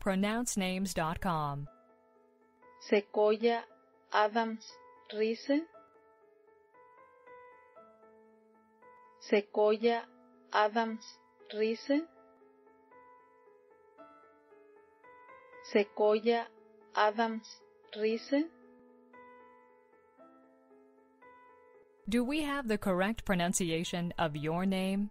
PronounceNames.com. Sequoyah Adams-Rice. Sequoyah Adams-Rice. Sequoyah Adams-Rice. Do we have the correct pronunciation of your name?